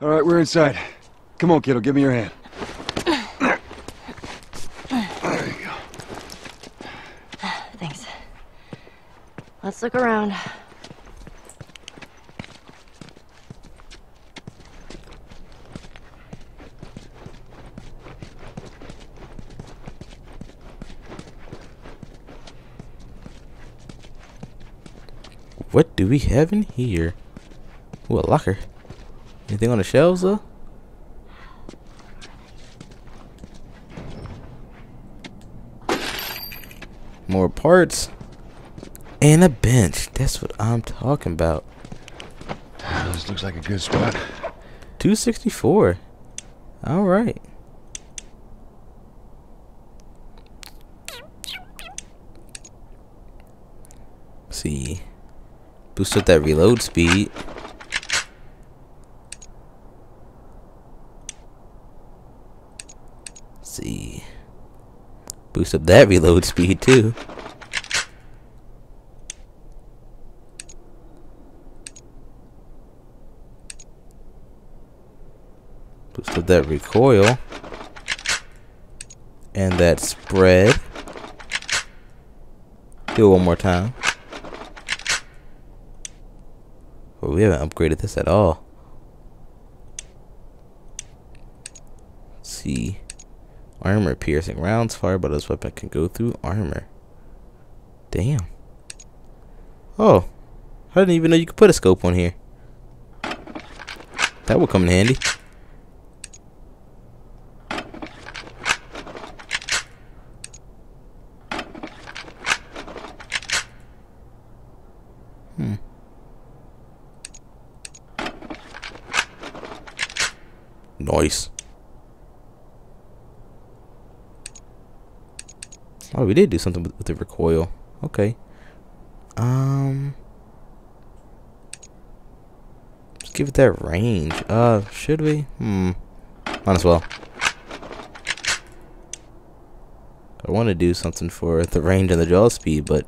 All right, we're inside. Come on, kiddo, give me your hand. There you go. Thanks. Let's look around. What do we have in here? Ooh, a locker. Anything on the shelves though? More parts. And a bench. That's what I'm talking about. This looks like a good spot. 264. Alright. See. Boost up that reload speed. Let's see. Boost up that reload speed too. Boost up that recoil. And that spread. Do it one more time. Well, we haven't upgraded this at all. Let's see. Armor piercing rounds fired by this weapon can go through armor. Damn. Oh. I didn't even know you could put a scope on here. That would come in handy. Nice. Oh, we did do something with the recoil. Okay. Let's give it that range. Should we? Might as well. I want to do something for the range and the jaw speed, but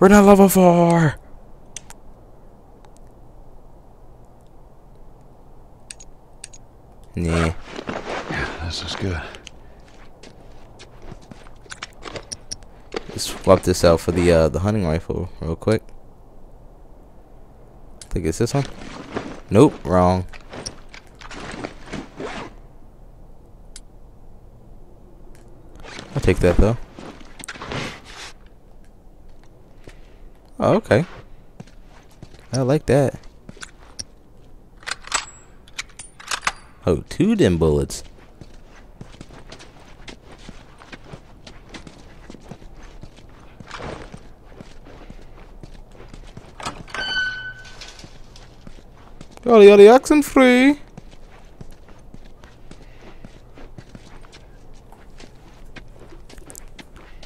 we're not level 4. Yeah. This is good. Let's swap this out for the hunting rifle real quick. I think it's this one. Nope, wrong. I'll take that though. Oh, okay. I like that. Oh, 2 dim bullets. Jolly, jolly, oxen free.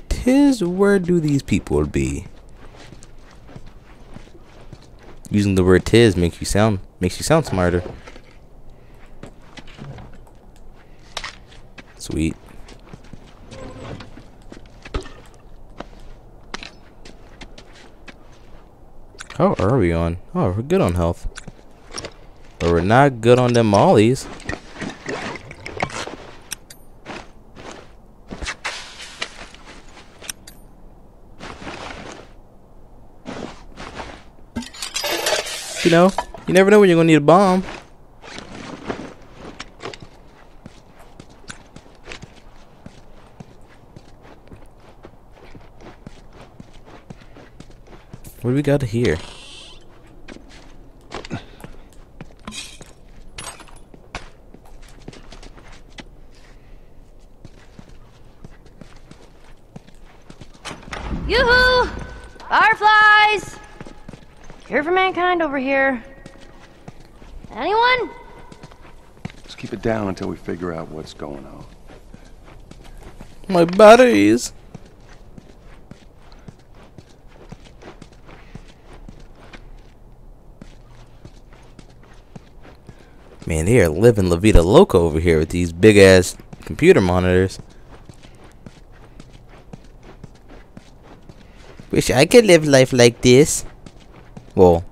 Tis where do these people be? Using the word "tis" makes you sound smarter. Sweet. How are we on? Oh, we're good on health. But we're not good on them mollies. You know, you never know when you're gonna need a bomb. What do we got here? Yoo-hoo! Fireflies! Cure for mankind over here. Anyone? Let's keep it down until we figure out what's going on. My batteries! Man, they are living La Vida Loca over here with these big-ass computer monitors. Wish I could live life like this. Well,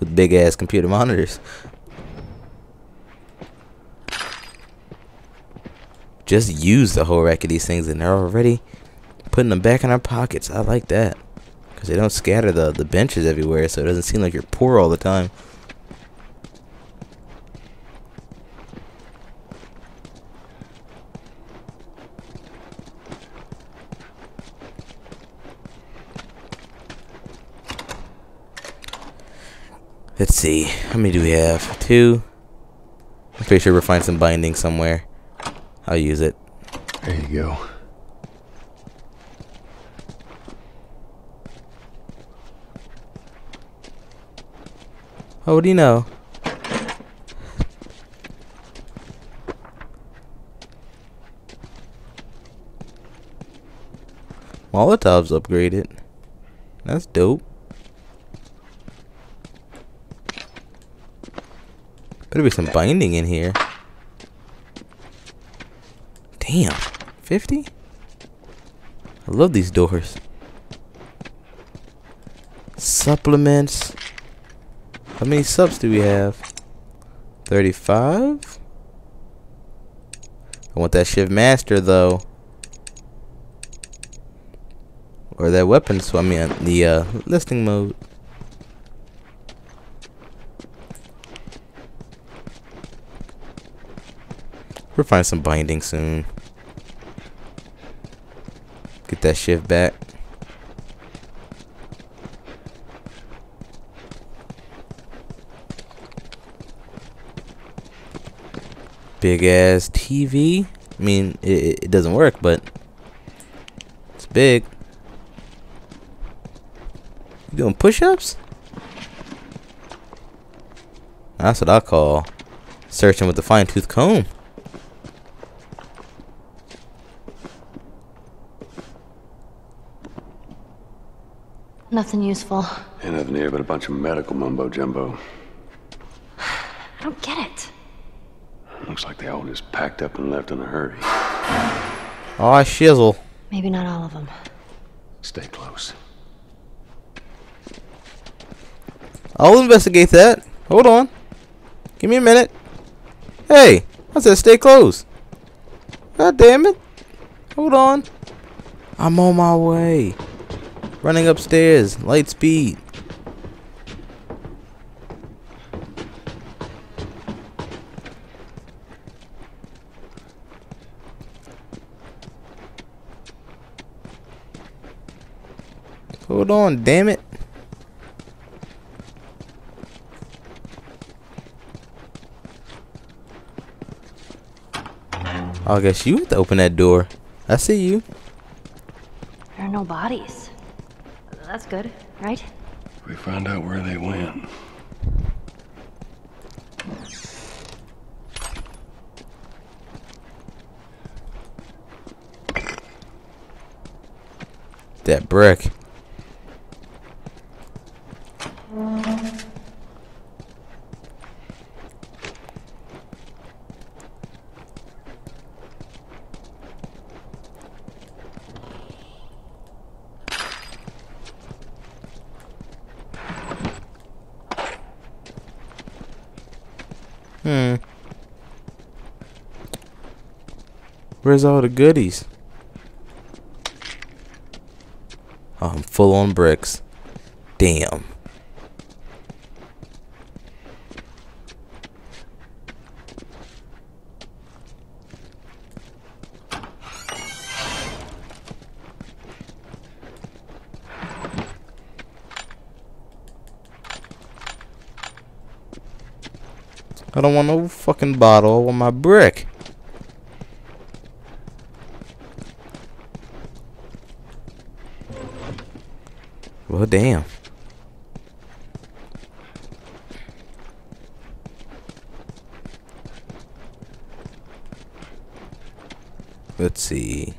with big-ass computer monitors. just use the whole rack of these things, and they're already putting them back in our pockets. I like that, because they don't scatter the benches everywhere, so it doesn't seem like you're poor all the time. Let's see, how many do we have? 2. I'm pretty sure we'll find some binding somewhere. I'll use it. There you go. Oh, what do you know? Molotov's upgraded. That's dope. Better be some binding in here. Damn. 50? I love these doors. Supplements. How many subs do we have? 35? I want that shift master though. Or that weapon, so I mean the listing mode. We'll find some binding soon. Get that shift back. Big ass TV. I mean, it doesn't work, but it's big. You doing push-ups? That's what I call searching with the fine-tooth comb. Nothing useful. And nothing here but a bunch of medical mumbo-jumbo. I don't get it. Looks like they all just packed up and left in a hurry. Aw, shizzle. Maybe not all of them. Stay close. I'll investigate that. Hold on. Give me a minute. Hey, I said stay close. God damn it. Hold on. I'm on my way. Running upstairs, light speed. Hold on, damn it. I guess you have to open that door. I see you. There are no bodies. That's good, right? We found out where they went. That brick. Where's all the goodies? Oh, I'm full on bricks. Damn. I don't want no fucking bottle. I want my brick. Well, damn. Let's see.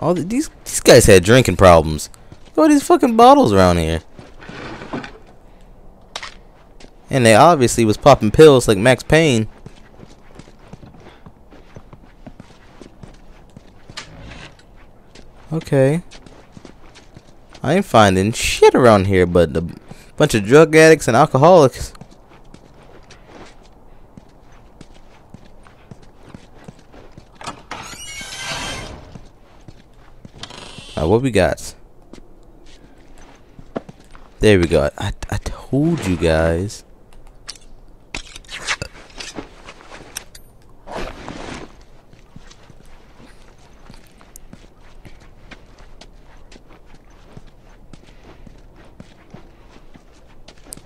All these guys had drinking problems. Look at these fucking bottles around here. And they obviously was popping pills like Max Payne. Okay. I ain't finding shit around here but a bunch of drug addicts and alcoholics. What we got? There we go. I told you guys.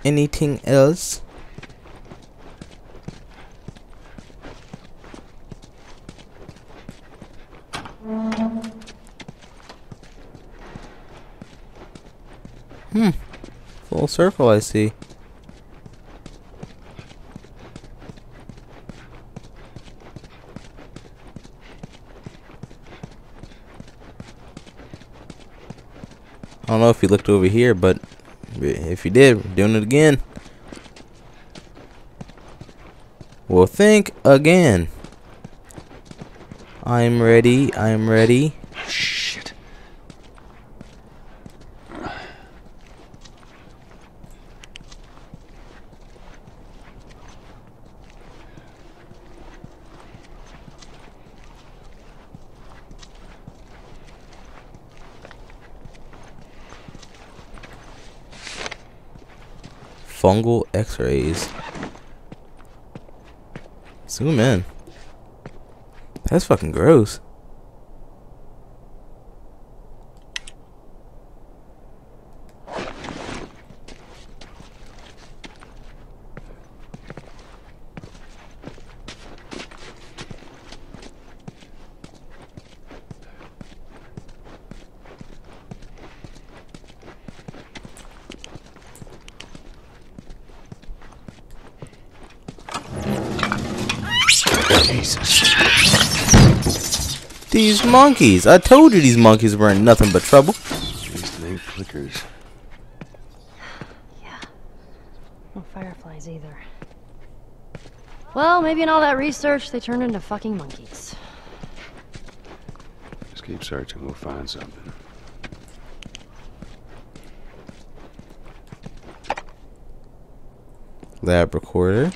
Anything else? Full circle, I see. I don't know if you looked over here, but if you did, we're doing it again. We'll think again. I'm ready. I'm ready. Shit. Fungal X-rays. Zoom in. That's fucking gross. These monkeys! I told you these monkeys weren't nothing but trouble. These thing flickers. Yeah. No fireflies either. Well, maybe in all that research, they turned into fucking monkeys. Just keep searching. We'll find something. Lab recorder.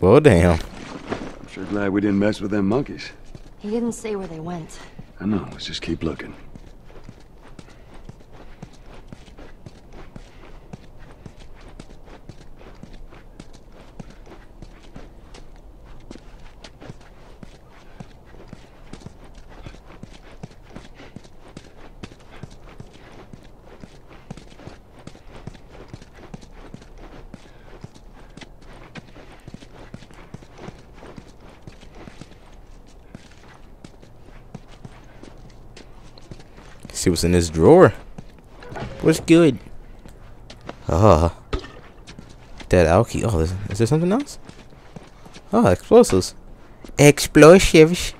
Oh, damn. I'm sure glad we didn't mess with them monkeys. He didn't say where they went. I know. Let's just keep looking. See what's in this drawer. What's good? That alky. Oh, is there something else? Oh, explosives. Explosives.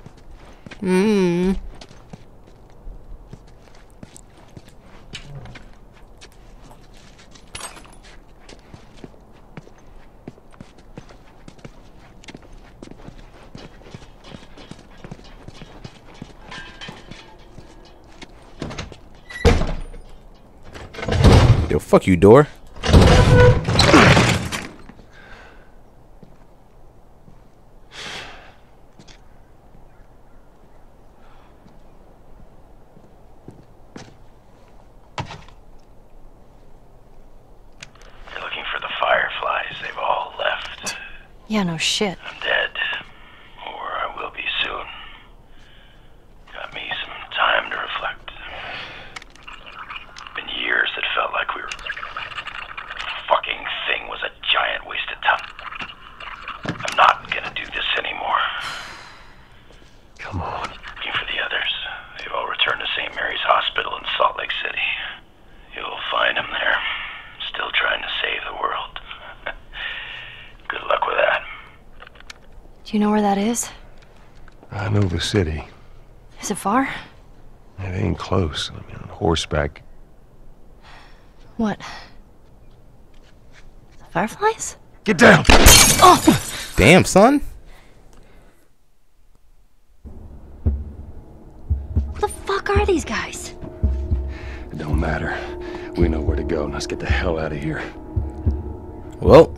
Yo, fuck you, door. They're looking for the fireflies. They've all left. Yeah, no shit. I'm dead. Or I will be soon. Got me some time to reflect. Been years that felt like we were fucking thing was a giant waste of time. I'm not gonna do this anymore. Come on. Looking for the others. They've all returned to St. Mary's Hospital in Salt Lake City. You'll find them there. Still trying to Do you know where that is? I know the city. Is it far? It ain't close. I mean, on horseback. What? The Fireflies? Get down! Oh! Damn, son. What the fuck are these guys? It don't matter. We know where to go, and let's get the hell out of here. Well,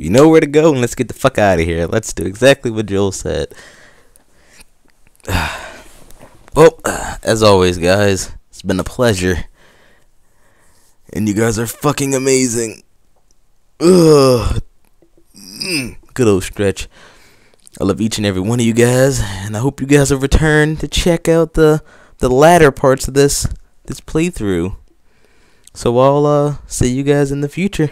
you know where to go, and let's get the fuck out of here. Let's do exactly what Joel said. Well, as always, guys, it's been a pleasure. And you guys are fucking amazing. Ugh. Good old stretch. I love each and every one of you guys, and I hope you guys have returned to check out the latter parts of this playthrough. So I'll see you guys in the future.